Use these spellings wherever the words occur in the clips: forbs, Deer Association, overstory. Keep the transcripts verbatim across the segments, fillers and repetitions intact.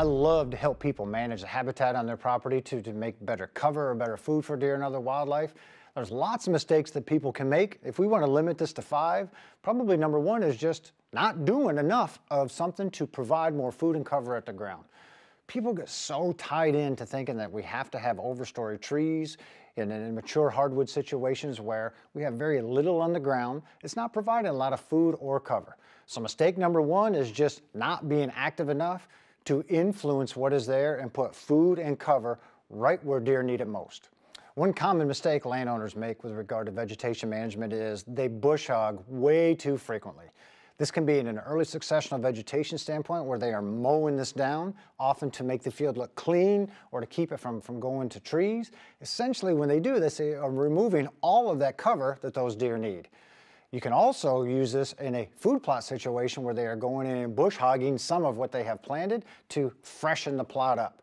I love to help people manage the habitat on their property to, to make better cover or better food for deer and other wildlife. There's lots of mistakes that people can make. If we want to limit this to five, probably number one is just not doing enough of something to provide more food and cover at the ground. People get so tied into thinking that we have to have overstory trees in, in mature hardwood situations where we have very little on the ground. It's not providing a lot of food or cover. So mistake number one is just not being active enough to influence what is there and put food and cover right where deer need it most. One common mistake landowners make with regard to vegetation management is they bush hog way too frequently. This can be in an early successional vegetation standpoint where they are mowing this down, often to make the field look clean or to keep it from, from going to trees. Essentially, when they do this, they are removing all of that cover that those deer need. You can also use this in a food plot situation where they are going in and bush hogging some of what they have planted to freshen the plot up.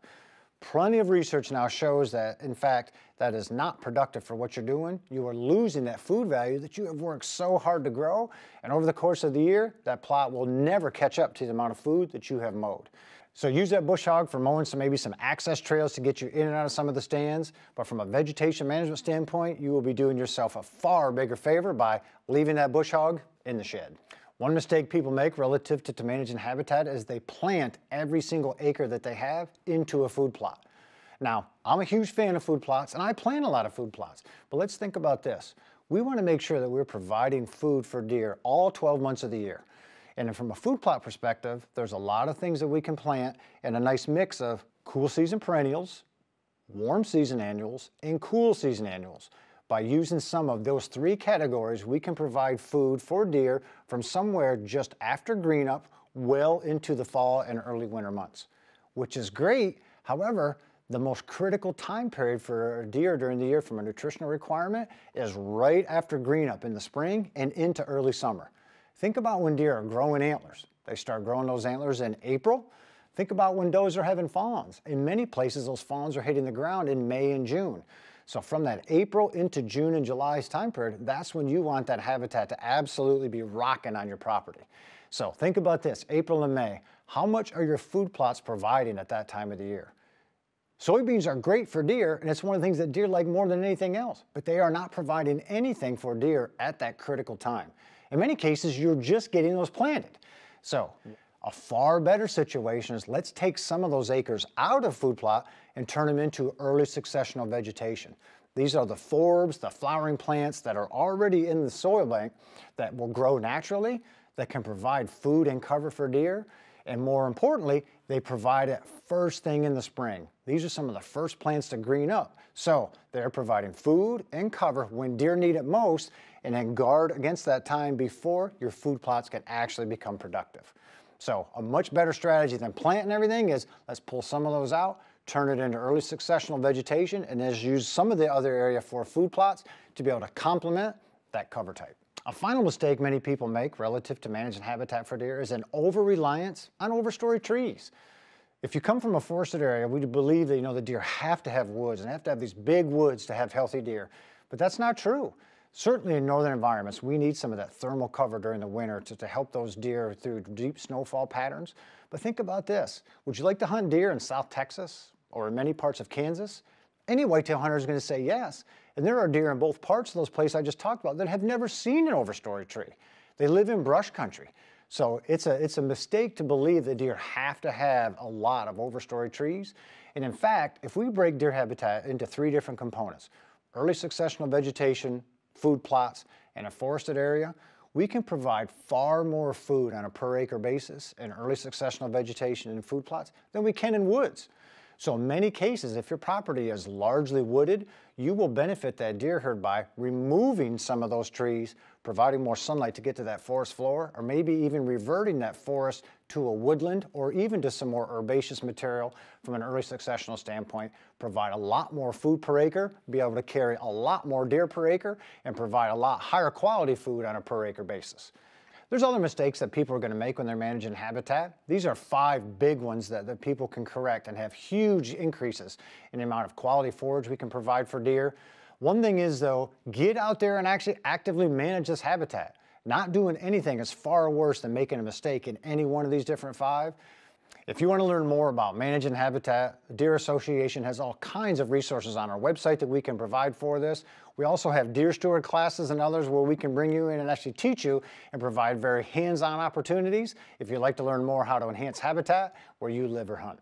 Plenty of research now shows that, in fact, that is not productive for what you're doing. You are losing that food value that you have worked so hard to grow, and over the course of the year, that plot will never catch up to the amount of food that you have mowed. So use that bush hog for mowing some, maybe some access trails to get you in and out of some of the stands, but from a vegetation management standpoint, you will be doing yourself a far bigger favor by leaving that bush hog in the shed. One mistake people make relative to, to managing habitat is they plant every single acre that they have into a food plot. Now, I'm a huge fan of food plots, and I plant a lot of food plots, but let's think about this. We want to make sure that we're providing food for deer all twelve months of the year. And from a food plot perspective, there's a lot of things that we can plant in a nice mix of cool season perennials, warm season annuals, and cool season annuals. By using some of those three categories, we can provide food for deer from somewhere just after greenup, well into the fall and early winter months, which is great. However, the most critical time period for deer during the year from a nutritional requirement is right after greenup in the spring and into early summer. Think about when deer are growing antlers. They start growing those antlers in April. Think about when does are having fawns. In many places, those fawns are hitting the ground in May and June. So from that April into June and July's time period, that's when you want that habitat to absolutely be rocking on your property. So think about this, April and May, how much are your food plots providing at that time of the year? Soybeans are great for deer, and it's one of the things that deer like more than anything else, but they are not providing anything for deer at that critical time. In many cases, you're just getting those planted. So a far better situation is let's take some of those acres out of food plot and turn them into early successional vegetation. These are the forbs, the flowering plants that are already in the soil bank that will grow naturally, that can provide food and cover for deer, and more importantly, they provide it first thing in the spring. These are some of the first plants to green up. So they're providing food and cover when deer need it most, and then guard against that time before your food plots can actually become productive. So a much better strategy than planting everything is let's pull some of those out, turn it into early successional vegetation, and then use some of the other area for food plots to be able to complement that cover type. A final mistake many people make relative to managing habitat for deer is an over-reliance on overstory trees. If you come from a forested area, we believe that, you know, the deer have to have woods and have to have these big woods to have healthy deer, but that's not true. Certainly in northern environments, we need some of that thermal cover during the winter to, to help those deer through deep snowfall patterns. But think about this. Would you like to hunt deer in South Texas or in many parts of Kansas? Any whitetail hunter is going to say yes. And there are deer in both parts of those places I just talked about that have never seen an overstory tree. They live in brush country. So it's a, it's a mistake to believe that deer have to have a lot of overstory trees. And in fact, if we break deer habitat into three different components, early successional vegetation, food plots, and a forested area, we can provide far more food on a per acre basis in early successional vegetation and food plots than we can in woods. So in many cases, if your property is largely wooded, you will benefit that deer herd by removing some of those trees, providing more sunlight to get to that forest floor, or maybe even reverting that forest to a woodland or even to some more herbaceous material from an early successional standpoint, provide a lot more food per acre, be able to carry a lot more deer per acre, and provide a lot higher quality food on a per acre basis. There's other mistakes that people are going to make when they're managing habitat. These are five big ones that, that people can correct and have huge increases in the amount of quality forage we can provide for deer. One thing is though, get out there and actually actively manage this habitat. Not doing anything is far worse than making a mistake in any one of these different five. If you want to learn more about managing habitat, Deer Association has all kinds of resources on our website that we can provide for this. We also have deer steward classes and others where we can bring you in and actually teach you and provide very hands-on opportunities if you'd like to learn more how to enhance habitat where you live or hunt.